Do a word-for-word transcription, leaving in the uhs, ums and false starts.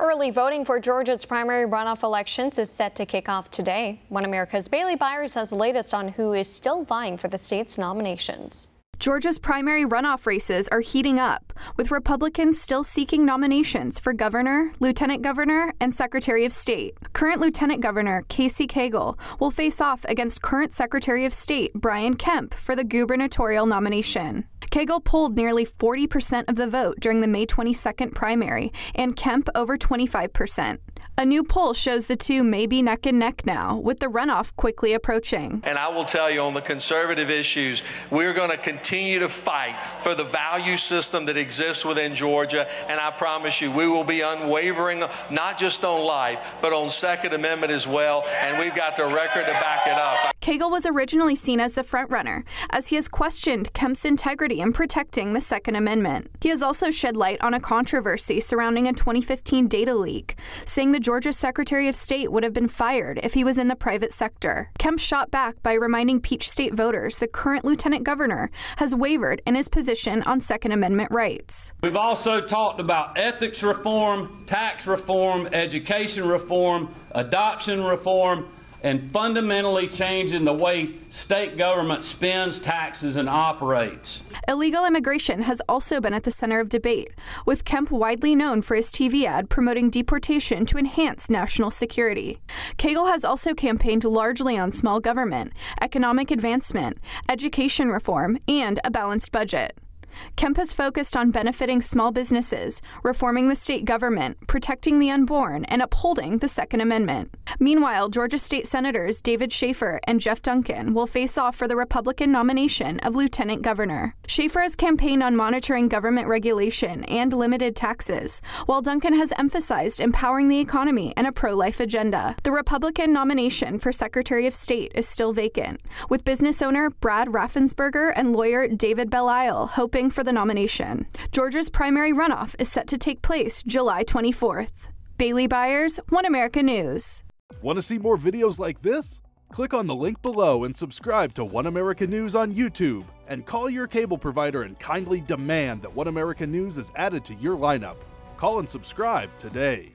Early voting for Georgia's primary runoff elections is set to kick off today. One America's Bailey Byers has the latest on who is still vying for the state's nominations. Georgia's primary runoff races are heating up, with Republicans still seeking nominations for governor, lieutenant governor, and secretary of state. Current lieutenant governor Casey Cagle will face off against current secretary of state Brian Kemp for the gubernatorial nomination. Cagle polled nearly forty percent of the vote during the May twenty-second primary, and Kemp over twenty-five percent. A new poll shows the two may be neck and neck now, with the runoff quickly approaching. And I will tell you, on the conservative issues, we're going to continue to fight for the value system that exists within Georgia, and I promise you, we will be unwavering, not just on life, but on Second Amendment as well, and we've got the record to back it up. Cagle was originally seen as the front-runner, as he has questioned Kemp's integrity in protecting the Second Amendment. He has also shed light on a controversy surrounding a twenty fifteen data leak, saying the Georgia Secretary of State would have been fired if he was in the private sector. Kemp shot back by reminding Peach State voters the current lieutenant governor has wavered in his position on Second Amendment rights. We've also talked about ethics reform, tax reform, education reform, adoption reform, and fundamentally changing the way state government spends, taxes, and operates. Illegal immigration has also been at the center of debate, with Kemp widely known for his T V ad promoting deportation to enhance national security. Cagle has also campaigned largely on small government, economic advancement, education reform, and a balanced budget. Kemp has focused on benefiting small businesses, reforming the state government, protecting the unborn, and upholding the Second Amendment. Meanwhile, Georgia State Senators David Shafer and Jeff Duncan will face off for the Republican nomination of lieutenant governor. Shafer has campaigned on monitoring government regulation and limited taxes, while Duncan has emphasized empowering the economy and a pro-life agenda. The Republican nomination for Secretary of State is still vacant, with business owner Brad Raffensperger and lawyer David Bell Isle hoping for the nomination. Georgia's primary runoff is set to take place July twenty-fourth. Bailey Byers, One America News. Want to see more videos like this? Click on the link below and subscribe to One America News on YouTube, and call your cable provider and kindly demand that One America News is added to your lineup. Call and subscribe today.